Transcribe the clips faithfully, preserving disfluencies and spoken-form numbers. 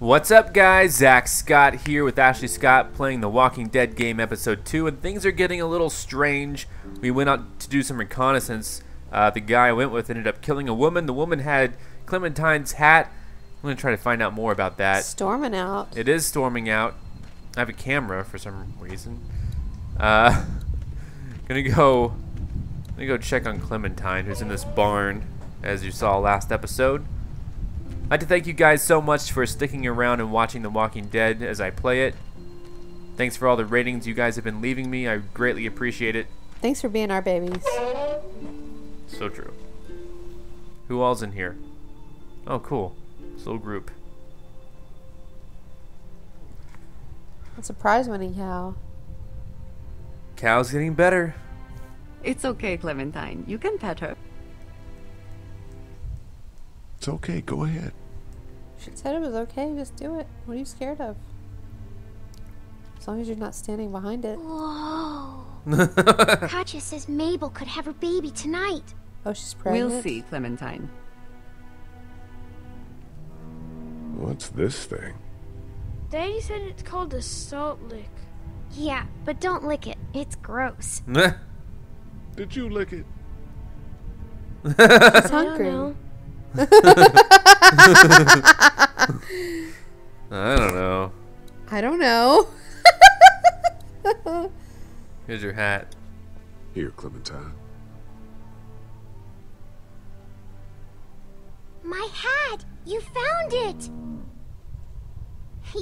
What's up, guys? Zack Scott here with Ashley Scott playing The Walking Dead Game Episode two, and things are getting a little strange. We went out to do some reconnaissance. Uh, the guy I went with ended up killing a woman. The woman had Clementine's hat. I'm going to try to find out more about that. Storming out. It is storming out. I have a camera for some reason. Uh, gonna go, gonna go check on Clementine, who's in this barn, as you saw last episode. I'd like to thank you guys so much for sticking around and watching The Walking Dead as I play it. Thanks for all the ratings you guys have been leaving me. I greatly appreciate it. Thanks for being our babies. So true. Who all's in here? Oh, cool. This little group. That's a prize-winning cow. Cow's getting better. It's okay, Clementine. You can pet her. It's okay. Go ahead. She said it was okay. Just do it. What are you scared of? As long as you're not standing behind it. Whoa. Katja says Mabel could have her baby tonight. Oh, she's pregnant. We'll see, Clementine. What's this thing? Danny said it's called a salt lick. Yeah, but don't lick it. It's gross. Did you lick it? She's hungry. I don't know. I don't know. Here's your hat. Here, Clementine. My hat! You found it!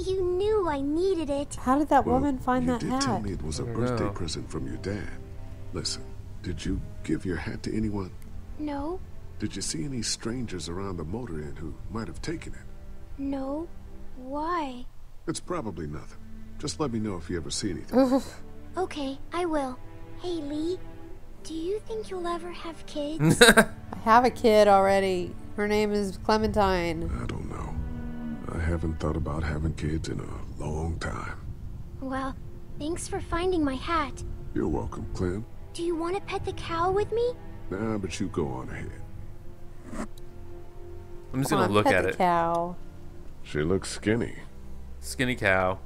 You knew I needed it. How did that well, woman find that hat? You did tell me it was a birthday know. present from your dad. Listen, did you give your hat to anyone? No. Did you see any strangers around the motor inn who might have taken it? No. Why? It's probably nothing. Just let me know if you ever see anything. Like that. Okay, I will. Hey, Lee, do you think you'll ever have kids? I have a kid already. Her name is Clementine. I don't know. I haven't thought about having kids in a long time. Well, thanks for finding my hat. You're welcome, Clem. Do you want to pet the cow with me? Nah, but you go on ahead. I'm just Come gonna on, look pet at the it. Cow. She looks skinny. Skinny cow.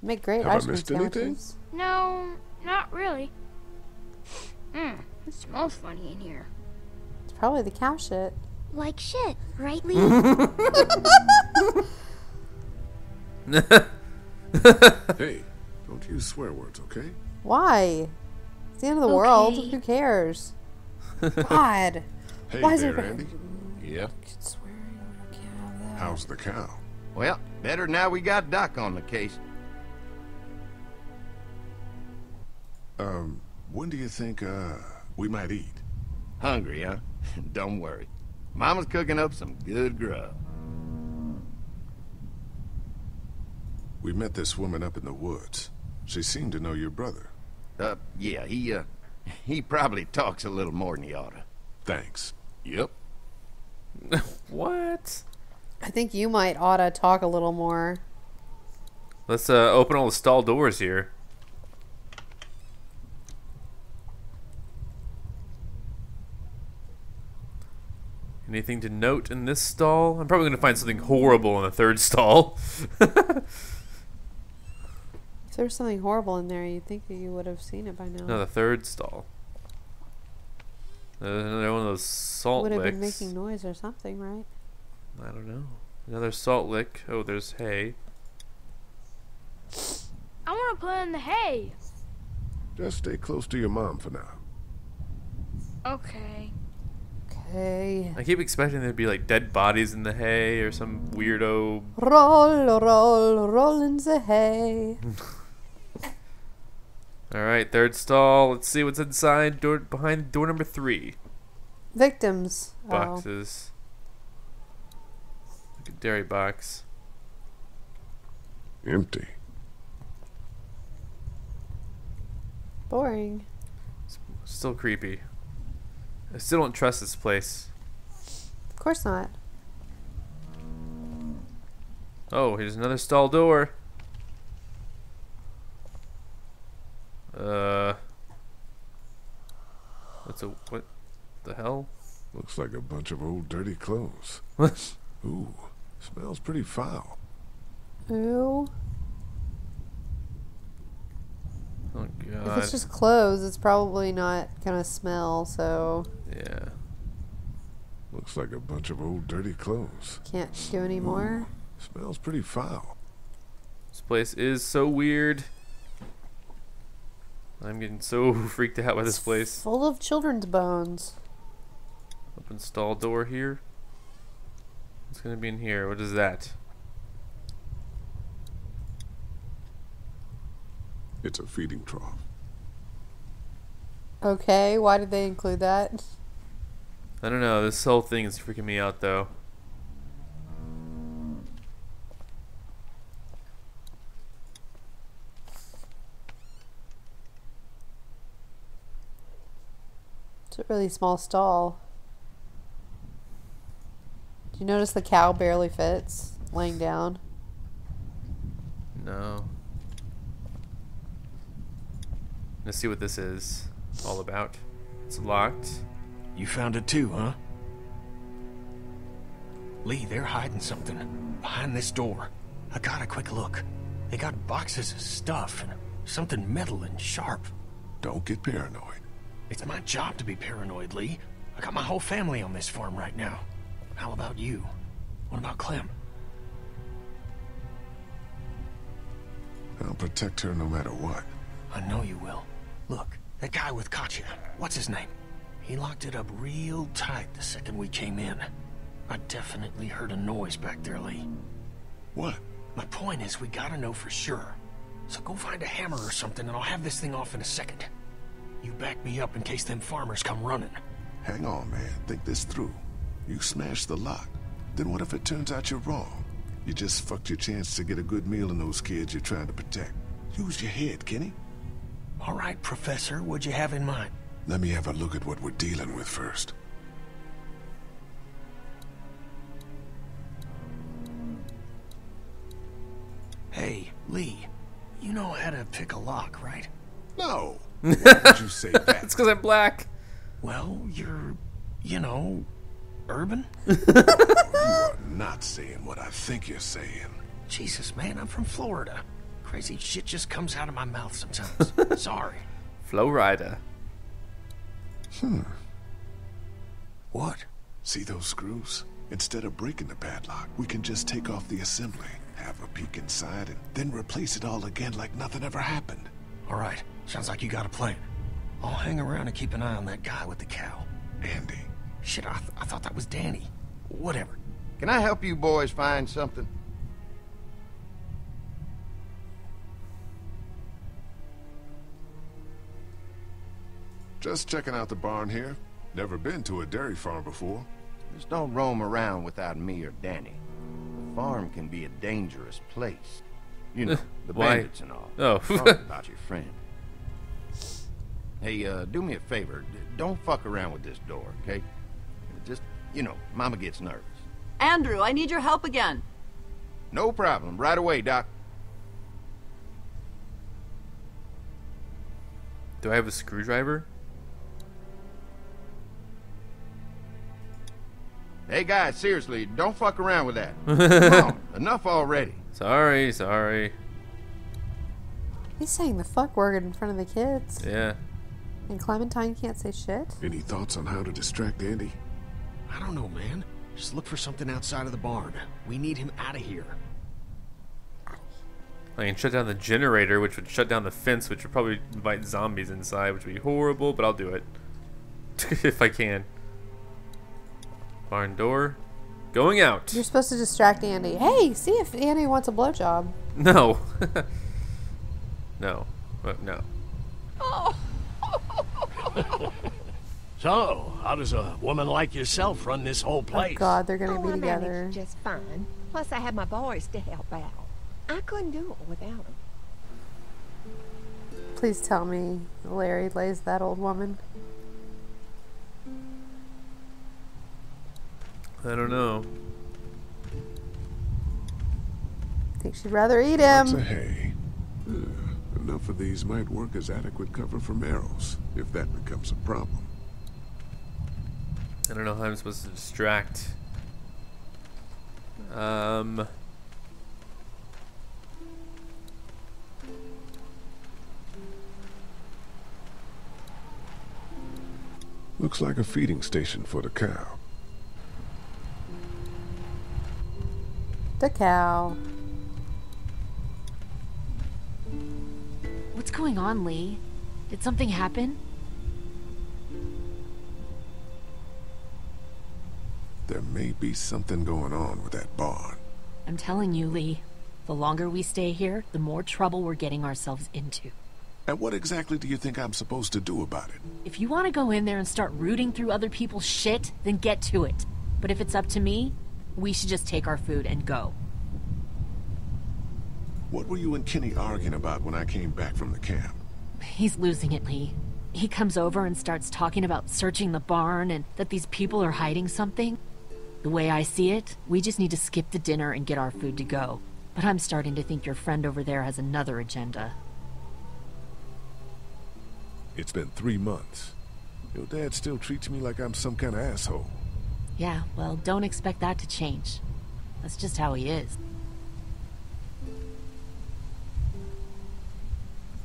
Make great Have ice cream I missed sandwiches. Anything? No, not really. Mmm, it smells funny in here. It's probably the cow shit. Like shit, right, Lee? Hey, don't use swear words, okay? Why? It's the end of the okay. world. Who cares? God. Hey Why there, is it Andy. Yeah. How's the cow? Well, better now we got Doc on the case. Um, when do you think uh we might eat? Hungry, huh? Don't worry. Mama's cooking up some good grub. We met this woman up in the woods. She seemed to know your brother. Uh, yeah, he uh he probably talks a little more than he oughta. Thanks. Yep. What? I think you might oughta talk a little more. Let's uh, open all the stall doors here. Anything to note in this stall? I'm probably going to find something horrible in the third stall. If there was something horrible in there, you'd think that you would have seen it by now. No, the third stall. Uh, another one of those salt licks. Would have been making noise or something, right? I don't know. Another salt lick. Oh, there's hay. I want to play in the hay. Just stay close to your mom for now. Okay. Okay. I keep expecting there'd be like dead bodies in the hay or some weirdo. Roll, roll, roll in the hay. Alright, third stall. Let's see what's inside door behind door number three. Victims. Boxes. Oh. Like a dairy box. Empty. Boring. It's still creepy. I still don't trust this place. Of course not. Oh, here's another stall door. Uh, what's a what? The hell? Looks like a bunch of old dirty clothes. Ooh, Smells pretty foul. Ew. Oh, God. If it's just clothes, it's probably not gonna smell, so... Yeah. Looks like a bunch of old dirty clothes. Can't do any more. Smells pretty foul. This place is so weird. I'm getting so freaked out by this place. It's full of children's bones. Open stall door here. What's gonna be in here? What is that? It's a feeding trough. Okay, why did they include that? I don't know, this whole thing is freaking me out though. It's a really small stall. Do you notice the cow barely fits laying down? No. Let's see what this is all about. It's locked. You found it too, huh? Lee, they're hiding something behind this door. I got a quick look. They got boxes of stuff and something metal and sharp. Don't get paranoid. It's my job to be paranoid, Lee. I got my whole family on this farm right now. How about you? What about Clem? I'll protect her no matter what. I know you will. Look, that guy with Katja, what's his name? He locked it up real tight the second we came in. I definitely heard a noise back there, Lee. What? My point is we gotta know for sure. So go find a hammer or something and I'll have this thing off in a second. You back me up in case them farmers come running. Hang on, man. Think this through. You smash the lock. Then what if it turns out you're wrong? You just fucked your chance to get a good meal in those kids you're trying to protect. Use your head, Kenny. All right, Professor, what'd you have in mind? Let me have a look at what we're dealing with first. Hey, Lee, you know how to pick a lock, right? No! Why would you say that? It's because I'm black. Well, you're, you know, urban? You are not saying what I think you're saying. Jesus, man, I'm from Florida. Crazy shit just comes out of my mouth sometimes. Sorry. Flow rider. Hmm. What? See those screws? Instead of breaking the padlock, we can just take off the assembly, have a peek inside, and then replace it all again like nothing ever happened. All right. Sounds like you got a plan. I'll hang around and keep an eye on that guy with the cow. Andy. Shit, I, th I thought that was Danny. Whatever. Can I help you boys find something? Just checking out the barn here. Never been to a dairy farm before. Just don't roam around without me or Danny. The farm can be a dangerous place. You know, the bandits and all. Oh. Talk about your friend. Hey, uh, do me a favor. Don't fuck around with this door, okay? Just, you know, Mama gets nervous. Andrew, I need your help again. No problem. Right away, Doc. Do I have a screwdriver? Hey guys, seriously, don't fuck around with that. Come on, enough already. Sorry, sorry. He's saying the fuck word in front of the kids. Yeah. And Clementine can't say shit. Any thoughts on how to distract Andy? I don't know, man. Just look for something outside of the barn. We need him out of here. I can shut down the generator, which would shut down the fence, which would probably invite zombies inside, which would be horrible, but I'll do it. If I can. Barn door. Going out. You're supposed to distract Andy. Hey, see if Andy wants a blowjob. No. No. Uh, no. Oh. So, how does a woman like yourself run this whole place? Oh, God, they're going to oh, be I together. Just fine. Plus, I have my boys to help out. I couldn't do it without him. Please tell me Larry lays that old woman. I don't know. I think she'd rather eat him. Hay. Uh, enough of these might work as adequate cover from arrows, if that becomes a problem. I don't know how I'm supposed to distract. Um... Looks like a feeding station for the cow. The cow. What's going on, Lee? Did something happen? There may be something going on with that barn. I'm telling you, Lee. The longer we stay here, the more trouble we're getting ourselves into. And what exactly do you think I'm supposed to do about it? If you want to go in there and start rooting through other people's shit, then get to it. But if it's up to me, we should just take our food and go. What were you and Kenny arguing about when I came back from the camp? He's losing it, Lee. He comes over and starts talking about searching the barn and that these people are hiding something. The way I see it, we just need to skip the dinner and get our food to go. But I'm starting to think your friend over there has another agenda. It's been three months. Your dad still treats me like I'm some kind of asshole. Yeah, well, don't expect that to change. That's just how he is.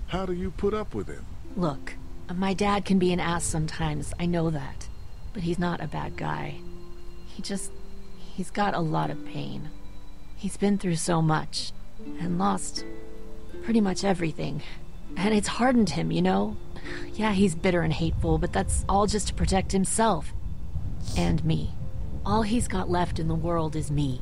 How do you put up with him? Look, my dad can be an ass sometimes, I know that. But he's not a bad guy. He just... he's got a lot of pain. He's been through so much, and lost pretty much everything. And it's hardened him, you know? Yeah, he's bitter and hateful, but that's all just to protect himself. And me. All he's got left in the world is me.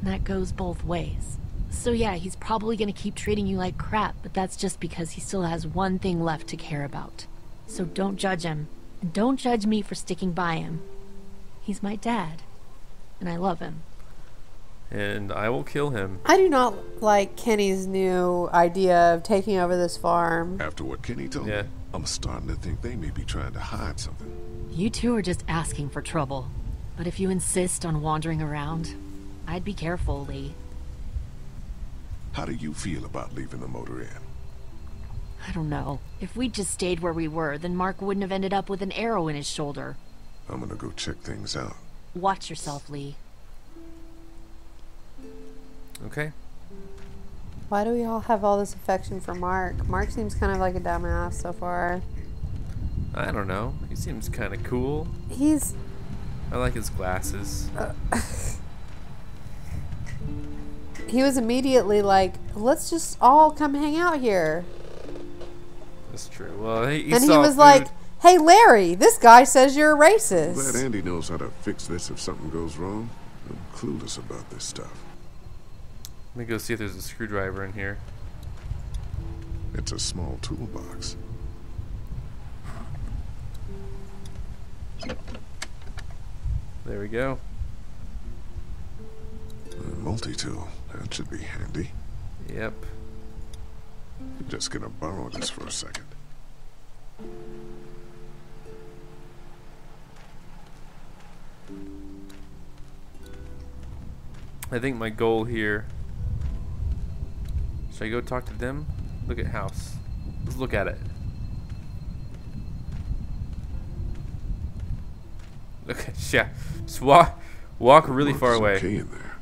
And that goes both ways. So yeah, he's probably gonna keep treating you like crap, but that's just because he still has one thing left to care about. So don't judge him. And don't judge me for sticking by him. He's my dad. And I love him. And I will kill him. I do not like Kenny's new idea of taking over this farm. After what Kenny told yeah. me, I'm starting to think they may be trying to hide something. You two are just asking for trouble. But if you insist on wandering around, I'd be careful, Lee. How do you feel about leaving the motor inn? I don't know. If we'd just stayed where we were, then Mark wouldn't have ended up with an arrow in his shoulder. I'm gonna go check things out. Watch yourself, Lee. Okay. Why do we all have all this affection for Mark? Mark seems kind of like a dumbass so far. I don't know. He seems kind of cool. He's... I like his glasses. Uh, he was immediately like, let's just all come hang out here. That's true. Well, he, he And saw he was food. like, hey, Larry, this guy says you're a racist. I'm glad Andy knows how to fix this if something goes wrong. I'm clueless about this stuff. Let me go see if there's a screwdriver in here. It's a small toolbox. There we go. A multi-tool. That should be handy. Yep. I'm just gonna borrow this for a second. I think my goal here... Should I go talk to them? Look at house. Let's look at it. Look at yeah. Just walk, walk really far away. Okay in there.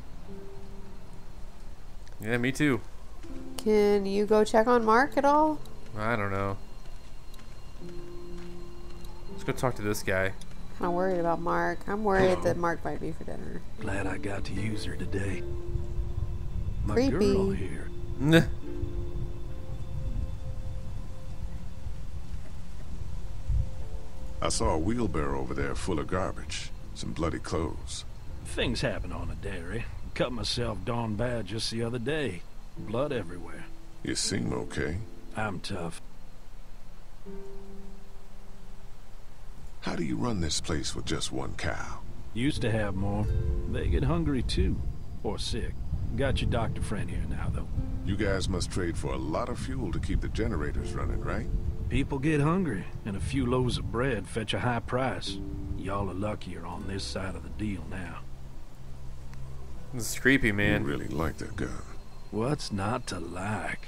Yeah, me too. Can you go check on Mark at all? I don't know. Let's go talk to this guy. I'm kind of worried about Mark. I'm worried Hello. that Mark might be for dinner. Glad I got to use her today. My Creepy. girl here. Nah. I saw a wheelbarrow over there full of garbage, some bloody clothes. Things happen on a dairy. Cut myself darn bad just the other day. Blood everywhere. You seem okay. I'm tough. How do you run this place with just one cow? Used to have more. They get hungry too, or sick. Got your doctor friend here now, though. You guys must trade for a lot of fuel to keep the generators running, right? People get hungry, and a few loaves of bread fetch a high price. Y'all are luckier on this side of the deal now. This is creepy, man. You really like that guy. What's not to like?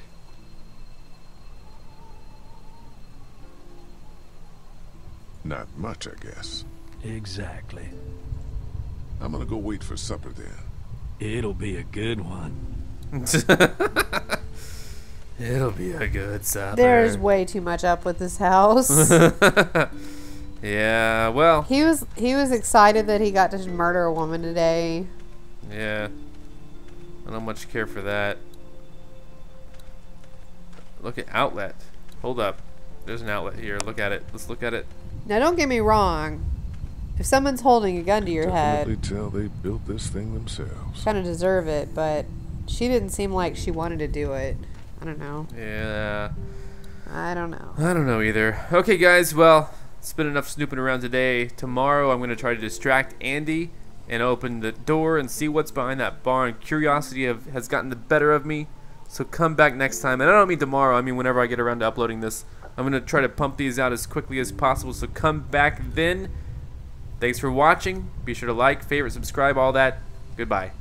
Not much, I guess. Exactly. I'm gonna go wait for supper then. It'll be a good one. It'll be a good supper. There's way too much up with this house. Yeah, well. He was he was excited that he got to murder a woman today. Yeah. I don't much care for that. Look at outlet. Hold up. There's an outlet here. Look at it. Let's look at it. Now don't get me wrong. If someone's holding a gun to your head, you can definitely tell they built this thing themselves. Kind of deserve it, but she didn't seem like she wanted to do it. I don't know. Yeah. I don't know. I don't know either. Okay, guys. Well, it's been enough snooping around today. Tomorrow, I'm going to try to distract Andy and open the door and see what's behind that barn. Curiosity have, has gotten the better of me. So come back next time. And I don't mean tomorrow. I mean whenever I get around to uploading this. I'm going to try to pump these out as quickly as possible. So come back then. Thanks for watching. Be sure to like, favorite, subscribe, all that. Goodbye.